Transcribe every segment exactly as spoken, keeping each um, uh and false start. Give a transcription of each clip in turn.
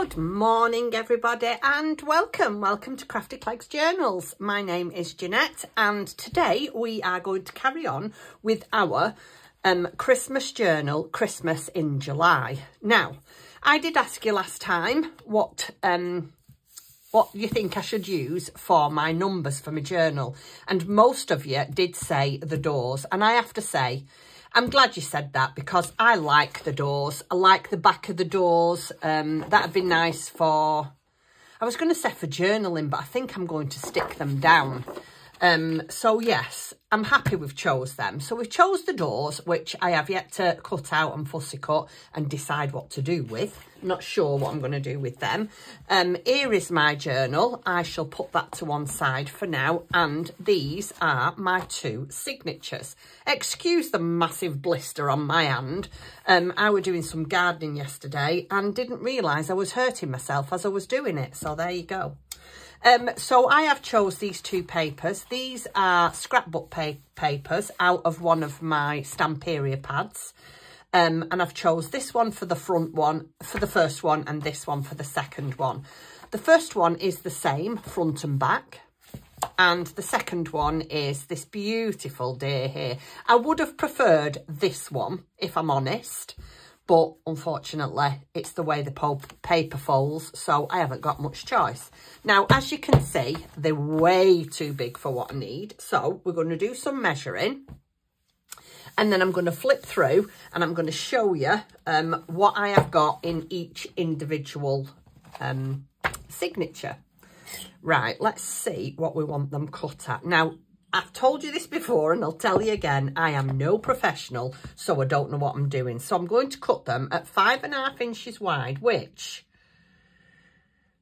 Good morning everybody and welcome, welcome to Crafty Clegg's Journals. My name is Jeanette and today we are going to carry on with our um, Christmas journal, Christmas in July. Now, I did ask you last time what um, what you think I should use for my numbers for my journal, and most of you did say the doors, and I have to say, I'm glad you said that because I like the doors. I like the back of the doors. Um, that'd be nice for, I was going to say for journaling, but I think I'm going to stick them down. Um, so yes, I'm happy we've chose them. So we've chose the doors, which I have yet to cut out and fussy cut and decide what to do with. I'm not sure what I'm going to do with them. Um, here is my journal. I shall put that to one side for now. And these are my two signatures. Excuse the massive blister on my hand. Um, I was doing some gardening yesterday and didn't realise I was hurting myself as I was doing it. So there you go. Um, so I have chose these two papers. These are scrapbook pa papers out of one of my Stamperia pads. Um, and I've chose this one for the front one, for the first one, and this one for the second one. The first one is the same, front and back. And the second one is this beautiful day here. I would have preferred this one, if I'm honest. But unfortunately, it's the way the paper folds, so I haven't got much choice. Now, as you can see, they're way too big for what I need. So we're going to do some measuring. And then I'm going to flip through and I'm going to show you um, what I have got in each individual um, signature. Right, let's see what we want them cut at. Now, I've told you this before and I'll tell you again, I am no professional, so I don't know what I'm doing. So I'm going to cut them at five and a half inches wide, which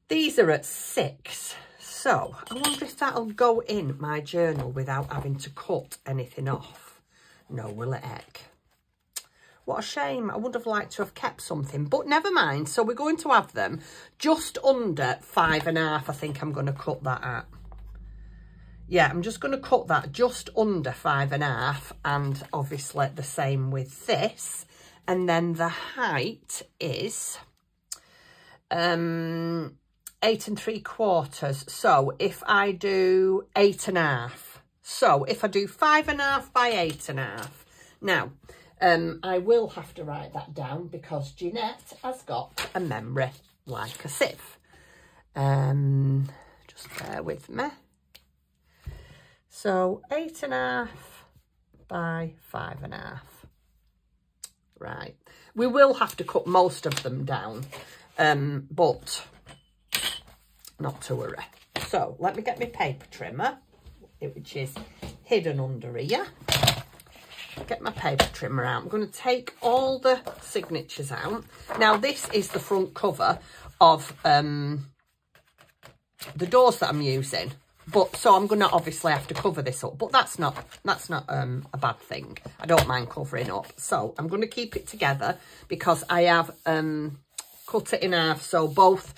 these are at six. So I wonder if that'll go in my journal without having to cut anything off. No, will it heck? What a shame. I would have liked to have kept something, but never mind. So we're going to have them just under five and a half. I think I'm going to cut that at. Yeah, I'm just going to cut that just under five and a half, and obviously the same with this. And then the height is um, eight and three quarters. So if I do eight and a half, so if I do five and a half by eight and a half. Now, um, I will have to write that down because Jeanette has got a memory like a sieve. Um, just bear with me. So eight and a half by five and a half. Right. We will have to cut most of them down, um, but not to worry. So let me get my paper trimmer, which is hidden under here. Get my paper trimmer out. I'm going to take all the signatures out. Now, this is the front cover of um, the doors that I'm using. But so I'm going to obviously have to cover this up, but that's not that's not um, a bad thing. I don't mind covering up. So I'm going to keep it together because I have um, cut it in half. So both,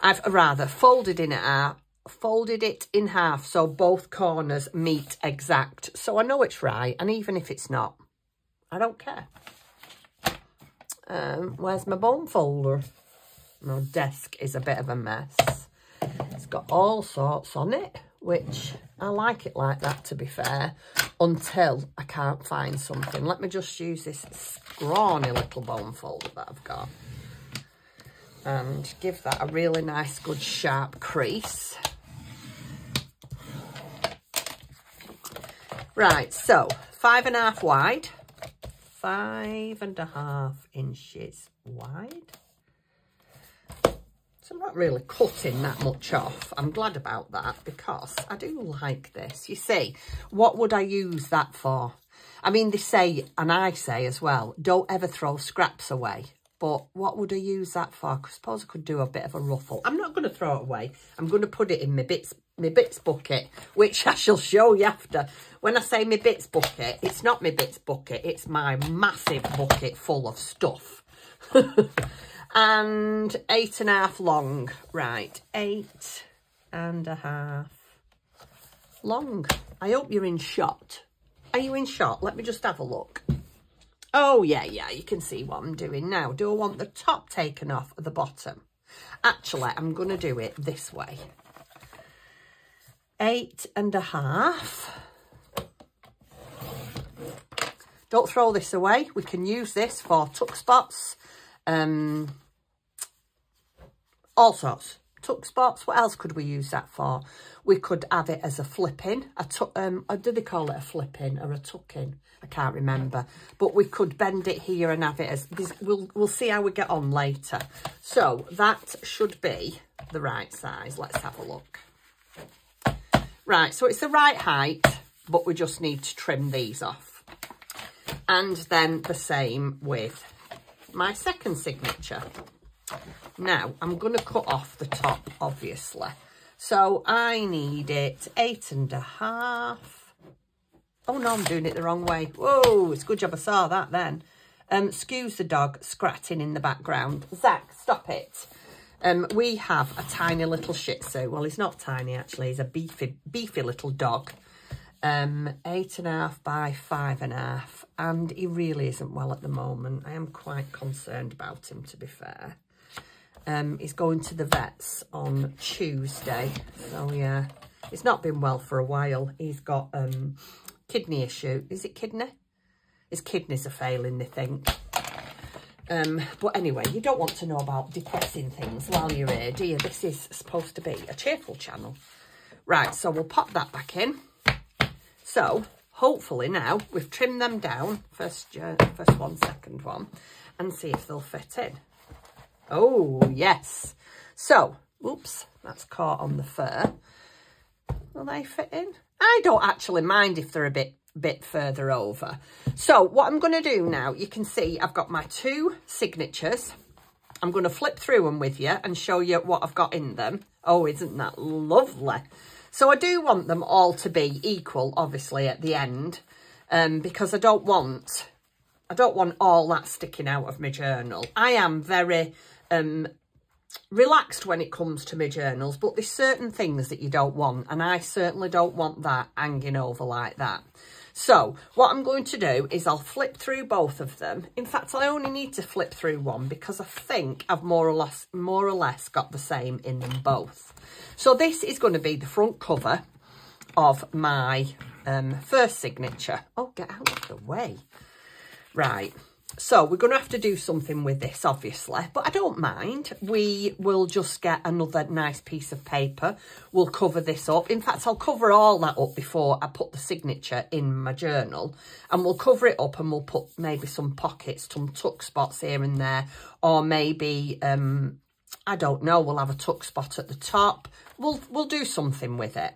I've rather folded in half, folded it in half. So both corners meet exact. So I know it's right. And even if it's not, I don't care. Um, where's my bone folder? My desk is a bit of a mess. It's got all sorts on it, which I like it like that, to be fair, until I can't find something. Let me just use this scrawny little bone folder that I've got and give that a really nice, good, sharp crease. Right, so five and a half wide, five and a half inches wide. So I'm not really cutting that much off. I'm glad about that because I do like this. You see, what would I use that for? I mean, they say, and I say as well, don't ever throw scraps away. But what would I use that for? I suppose I could do a bit of a ruffle. I'm not going to throw it away. I'm going to put it in my bits, my bits bucket, which I shall show you after. When I say my bits bucket, it's not my bits bucket. It's my massive bucket full of stuff. And eight and a half long. Right, eight and a half long. I hope you're in shot. Are you in shot? Let me just have a look. Oh yeah, yeah, you can see what I'm doing now. Do I want the top taken off at the bottom? Actually, I'm going to do it this way. Eight and a half. Don't throw this away. We can use this for tuck spots. Um, all sorts. Tuck spots. What else could we use that for? We could have it as a flipping. A tuck, um, or do they call it a flipping or a tucking? I can't remember. But we could bend it here and have it as... We'll, we'll see how we get on later. So that should be the right size. Let's have a look. Right, so it's the right height, but we just need to trim these off. And then the same with my second signature. Now, I'm going to cut off the top, obviously. So I need it eight and a half. Oh, no, I'm doing it the wrong way. Whoa, it's a good job I saw that then. Um, excuse the dog scratching in the background. Zach, stop it. Um, we have a tiny little Shih Tzu. Well, he's not tiny, actually. He's a beefy, beefy little dog. Um, eight and a half by five and a half. And he really isn't well at the moment. I am quite concerned about him, to be fair. Um, he's going to the vets on Tuesday. So, yeah, he's not been well for a while. He's got um, kidney issue. Is it kidney? His kidneys are failing, they think. Um, but anyway, you don't want to know about depressing things while you're here, do you? This is supposed to be a cheerful channel. Right, so we'll pop that back in. So, hopefully now, we've trimmed them down. First, uh, first one, second one. And see if they'll fit in. Oh, yes. So, oops, that's caught on the fur. Will they fit in? I don't actually mind if they're a bit, bit further over. So, what I'm going to do now, you can see I've got my two signatures. I'm going to flip through them with you and show you what I've got in them. Oh, isn't that lovely? So, I do want them all to be equal, obviously, at the end, um, because I don't want... I don't want all that sticking out of my journal. I am very um, relaxed when it comes to my journals, but there's certain things that you don't want, and I certainly don't want that hanging over like that. So what I'm going to do is I'll flip through both of them. In fact, I only need to flip through one because I think I've more or less, more or less got the same in them both. So this is going to be the front cover of my um, first signature. Oh, get out of the way. Right, so we're going to have to do something with this, obviously, but I don't mind. We will just get another nice piece of paper. We'll cover this up. In fact, I'll cover all that up before I put the signature in my journal, and we'll cover it up and we'll put maybe some pockets, some tuck spots here and there, or maybe, um, I don't know, we'll have a tuck spot at the top. We'll, we'll do something with it.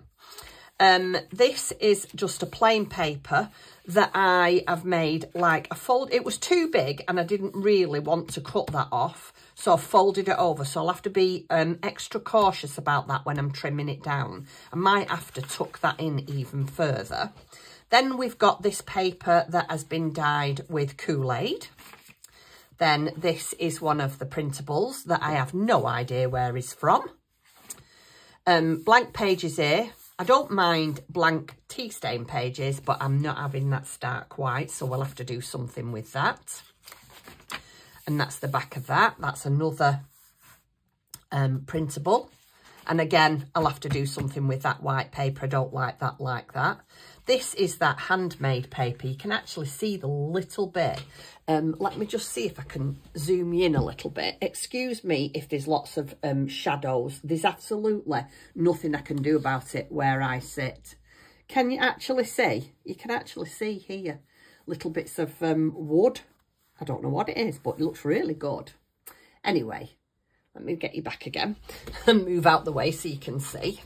Um, this is just a plain paper that I have made like a fold. It was too big and I didn't really want to cut that off. So I folded it over. So I'll have to be um, extra cautious about that when I'm trimming it down. I might have to tuck that in even further. Then we've got this paper that has been dyed with Kool-Aid. Then this is one of the printables that I have no idea where it's from. Um, blank pages here. I don't mind blank tea stain pages, but I'm not having that stark white, so we'll have to do something with that. And that's the back of that. That's another um, printable. And again, I'll have to do something with that white paper. I don't like that like that. This is that handmade paper. You can actually see the little bit. Um, let me just see if I can zoom in a little bit. Excuse me if there's lots of um, shadows. There's absolutely nothing I can do about it where I sit. Can you actually see? You can actually see here little bits of um, wood. I don't know what it is, but it looks really good. Anyway, let me get you back again and move out the way so you can see.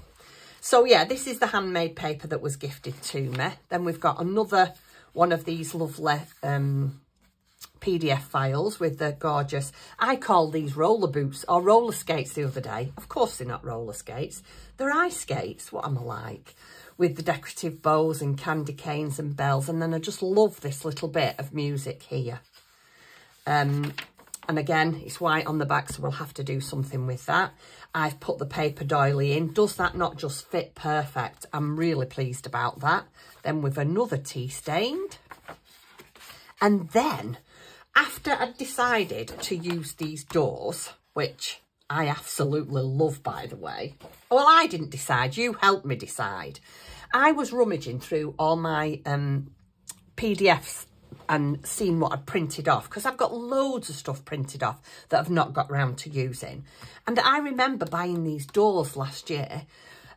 So, yeah, this is the handmade paper that was gifted to me. Then we've got another one of these lovely... Um, P D F files with the gorgeous, I call these roller boots or roller skates the other day. Of course they're not roller skates, they're ice skates, what am I like? With the decorative bows and candy canes and bells, and then I just love this little bit of music here. Um, and again, it's white on the back, so we'll have to do something with that. I've put the paper doily in. Does that not just fit perfect? I'm really pleased about that. Then with another tea stained. And then... After I decided to use these doors, which I absolutely love, by the way. Well, I didn't decide. You helped me decide. I was rummaging through all my um, P D Fs and seeing what I'd printed off, because I've got loads of stuff printed off that I've not got round to using. And I remember buying these doors last year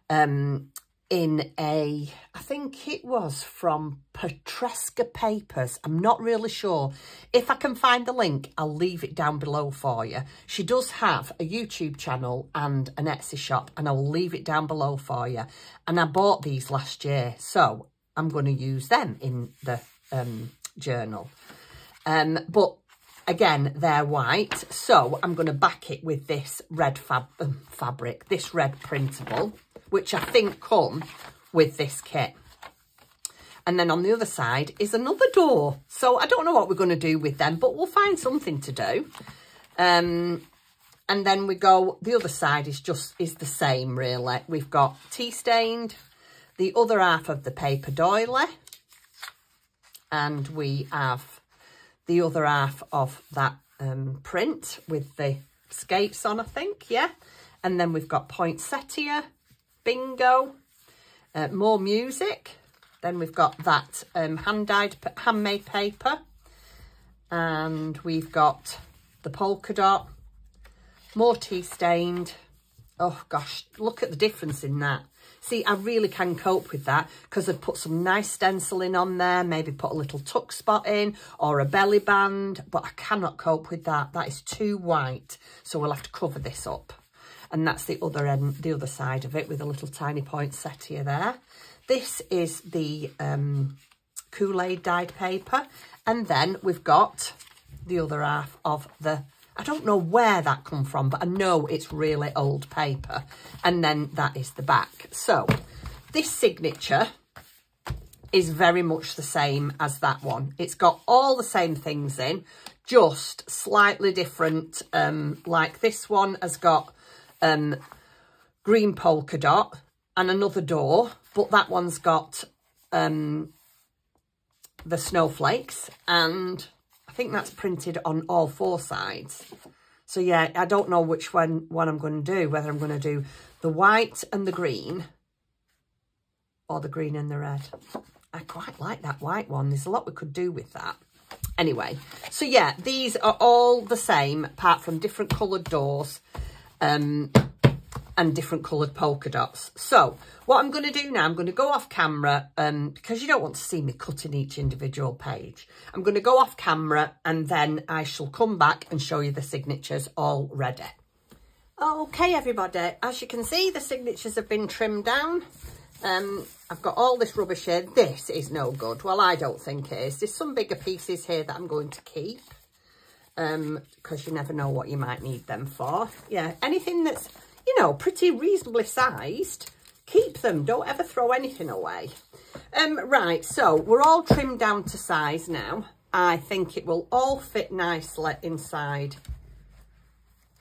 um, in a, I think it was from Patreska Papers. I'm not really sure. If I can find the link, I'll leave it down below for you. She does have a YouTube channel and an Etsy shop, and I'll leave it down below for you. And I bought these last year, so I'm going to use them in the um, journal. Um, but again, they're white, so I'm going to back it with this red fab um, fabric, this red printable, which I think come with this kit. And then on the other side is another door. So I don't know what we're going to do with them, but we'll find something to do. Um, and then we go, the other side is just, is the same really. We've got tea stained, the other half of the paper doily, and we have the other half of that um, print with the skates on, I think, yeah. And then we've got poinsettia, bingo, uh, more music. Then we've got that um, hand-dyed, handmade paper. And we've got the polka dot, more tea stained. Oh gosh, look at the difference in that. See, I really can cope with that because I've put some nice stenciling on there, maybe put a little tuck spot in or a belly band, but I cannot cope with that. That is too white, so we'll have to cover this up. And that's the other end, the other side of it with a little tiny poinsettia there. This is the um, Kool-Aid dyed paper. And then we've got the other half of the, I don't know where that come from, but I know it's really old paper. And then that is the back. So this signature is very much the same as that one. It's got all the same things in, just slightly different. Um, like this one has got um, green polka dot and another door, but that one's got um, the snowflakes, and I think that's printed on all four sides. So yeah, I don't know which one, one I'm going to do, whether I'm going to do the white and the green or the green and the red. I quite like that white one. There's a lot we could do with that. Anyway, so yeah, these are all the same apart from different coloured doors um, and different coloured polka dots. So what I'm going to do now, I'm going to go off camera um, because you don't want to see me cutting each individual page. I'm going to go off camera and then I shall come back and show you the signatures all ready. Okay, everybody, as you can see, the signatures have been trimmed down. Um, I've got all this rubbish here. This is no good. Well, I don't think it is. There's some bigger pieces here that I'm going to keep um, because you never know what you might need them for. Yeah, anything that's, you know, pretty reasonably sized, keep them. Don't ever throw anything away. Um, right, so we're all trimmed down to size now. I think it will all fit nicely inside.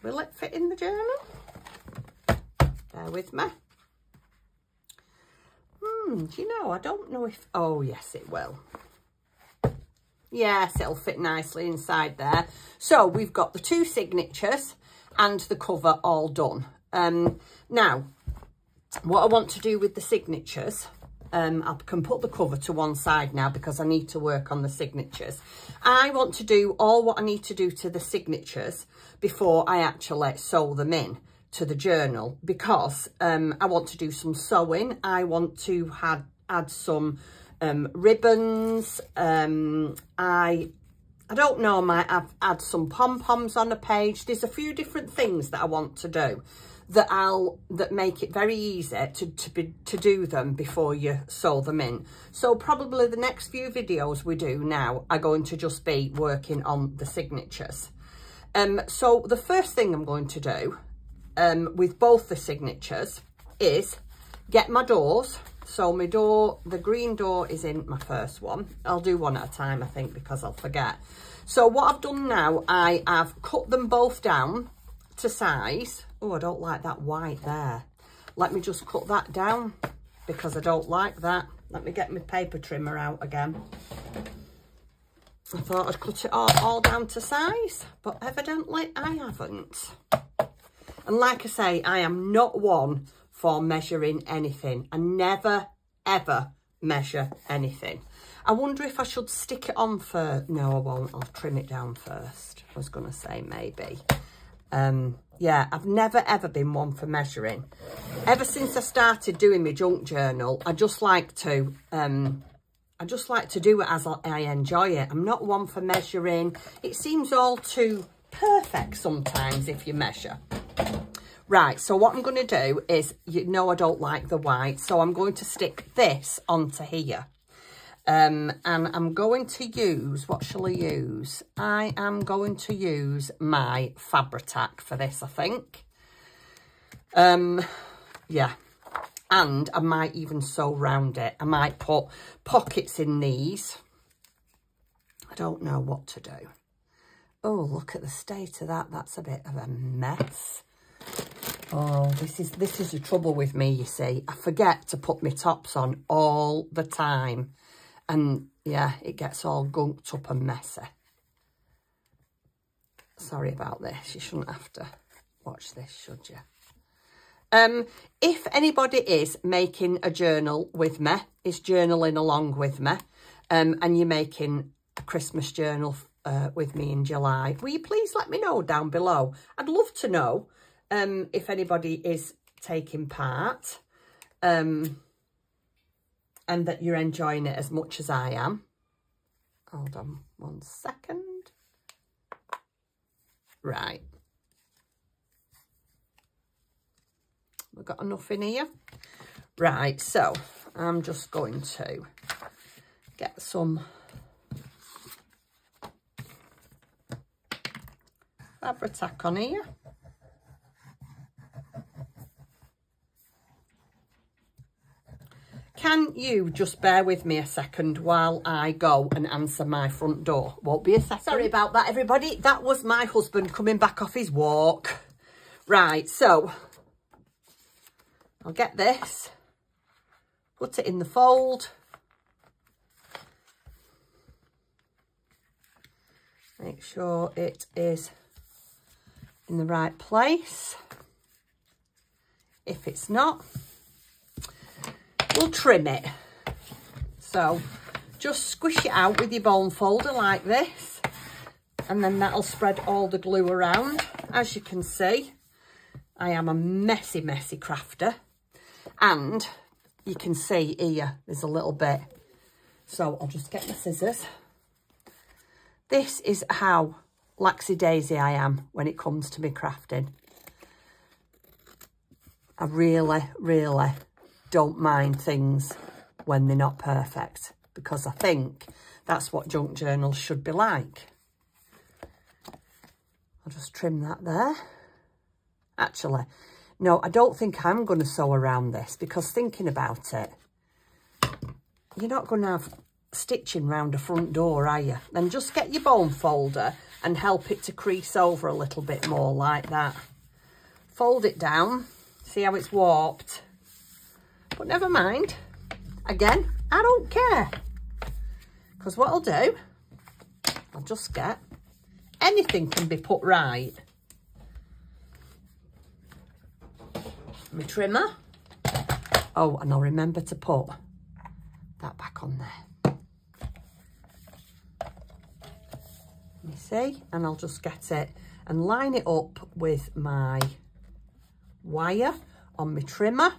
Will it fit in the journal? Bear with me. Hmm, do you know, I don't know if... Oh, yes, it will. Yes, it'll fit nicely inside there. So we've got the two signatures and the cover all done. Um, now, what I want to do with the signatures, um, I can put the cover to one side now because I need to work on the signatures. I want to do all what I need to do to the signatures before I actually sew them in to the journal, because um, I want to do some sewing. I want to had, add some um, ribbons. Um, I... I don't know, I might have, add some pom-poms on a page. There's a few different things that I want to do that I'll that make it very easy to, to, be, to do them before you sew them in. So probably the next few videos we do now are going to just be working on the signatures. Um, so the first thing I'm going to do um, with both the signatures is get my doors. So my door, the green door is in my first one. I'll do one at a time, I think, because I'll forget. So what I've done now, I have cut them both down to size. Oh, I don't like that white there. Let me just cut that down because I don't like that. Let me get my paper trimmer out again. I thought I'd cut it all, all down to size, but evidently I haven't. And like I say, I am not one for measuring anything. I never, ever measure anything. I wonder if I should stick it on for... No, I won't. I'll trim it down first. I was going to say maybe. Um, yeah, I've never, ever been one for measuring. Ever since I started doing my junk journal, I just like to... Um, I just like to do it as I enjoy it. I'm not one for measuring. It seems all too perfect sometimes if you measure. Right, so what I'm going to do is... You know I don't like the white, so I'm going to stick this onto here. Um, and I'm going to use, what shall I use? I am going to use my Fabri-Tac for this, I think. Um, yeah. And I might even sew round it. I might put pockets in these. I don't know what to do. Oh, look at the state of that. That's a bit of a mess. Oh, this is, this is the trouble with me, you see. I forget to put my tops on all the time. And, yeah, it gets all gunked up and messy. Sorry about this. You shouldn't have to watch this, should you? Um, if anybody is making a journal with me, is journaling along with me, um, and you're making a Christmas journal uh, with me in July, will you please let me know down below? I'd love to know um, if anybody is taking part. Um... And that you're enjoying it as much as I am. Hold on one second. Right. We've got enough in here. Right, so I'm just going to get some Fabri-Tac on here. Can you just bear with me a second while I go and answer my front door? Won't be a second. Sorry about that, everybody. That was my husband coming back off his walk. Right, so I'll get this, put it in the fold. Make sure it is in the right place. If it's not, we'll trim it. So just squish it out with your bone folder like this, and then that'll spread all the glue around. As you can see, I am a messy, messy crafter, and you can see here there's a little bit. So I'll just get my scissors. This is how laxy-daisy I am when it comes to me crafting. I really, really don't mind things when they're not perfect, because I think that's what junk journals should be like. I'll just trim that there. Actually, no, I don't think I'm going to sew around this, because thinking about it, you're not going to have stitching round a front door, are you? Then just get your bone folder and help it to crease over a little bit more like that. Fold it down. See how it's warped? But never mind. Again, I don't care. Because what I'll do, I'll just get... Anything can be put right. My trimmer. Oh, and I'll remember to put that back on there. You see? And I'll just get it and line it up with my wire on my trimmer.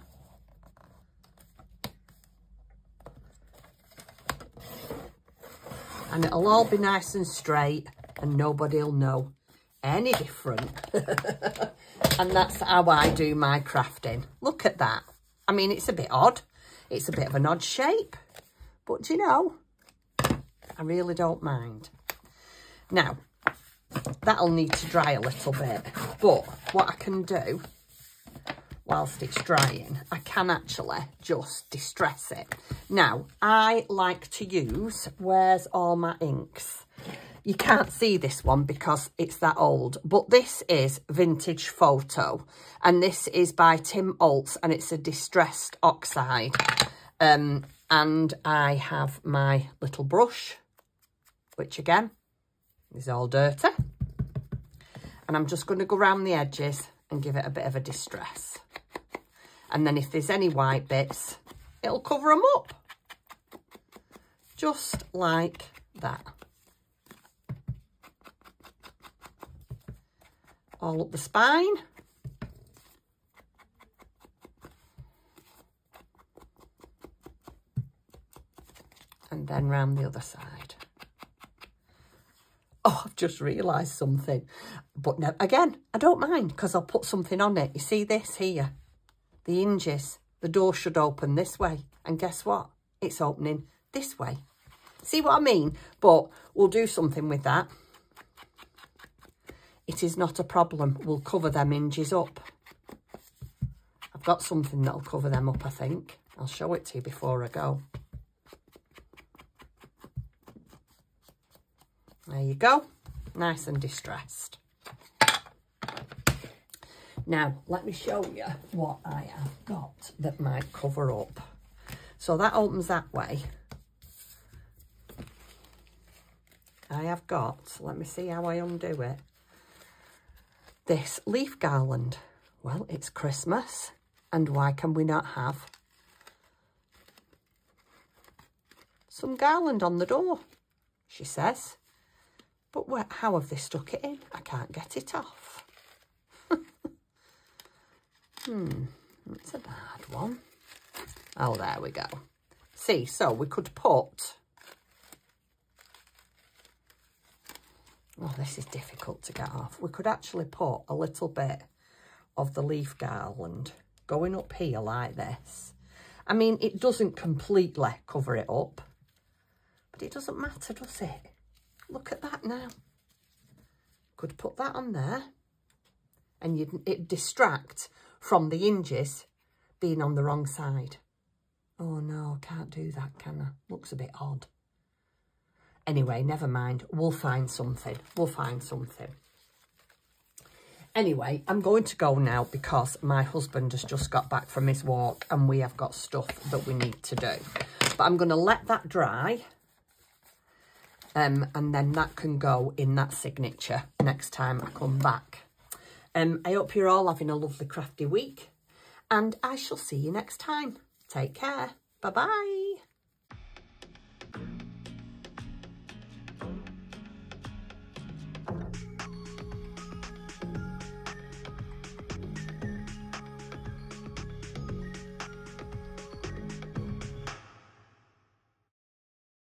And it'll all be nice and straight, and nobody'll know any different. And that's how I do my crafting. Look at that. I mean, it's a bit odd. It's a bit of an odd shape. But, do you know, I really don't mind. Now, that'll need to dry a little bit. But what I can do whilst it's drying, I can actually just distress it. Now, I like to use, where's all my inks? You can't see this one because it's that old, but this is Vintage Photo, and this is by Tim Holtz, and it's a distressed oxide. Um, and I have my little brush, which again is all dirty. And I'm just going to go round the edges and give it a bit of a distress. And then if there's any white bits, it'll cover them up. Just like that. All up the spine. And then round the other side. Oh, I've just realised something. But no, again, I don't mind because I'll put something on it. You see this here? The hinges. The door should open this way. And guess what? It's opening this way. See what I mean? But we'll do something with that. It is not a problem. We'll cover them hinges up. I've got something that'll cover them up, I think. I'll show it to you before I go. There you go. Nice and distressed. Now, let me show you what I have got that might cover up. So that opens that way. I have got, let me see how I undo it. This leaf garland. Well, it's Christmas, and why can we not have some garland on the door, she says. But where, how have they stuck it in? I can't get it off. Hmm, that's a bad one. Oh, there we go. See, so we could put... Oh, this is difficult to get off. We could actually put a little bit of the leaf garland going up here like this. I mean, it doesn't completely cover it up, but it doesn't matter, does it? Look at that now. Could put that on there and you'd, it'd distract from the hinges being on the wrong side. Oh no, can't do that, can I? Looks a bit odd. Anyway, never mind. We'll find something. We'll find something. Anyway, I'm going to go now because my husband has just got back from his walk and we have got stuff that we need to do. But I'm going to let that dry. Um, and then that can go in that signature next time I come back. Um, I hope you're all having a lovely crafty week. And I shall see you next time. Take care. Bye-bye.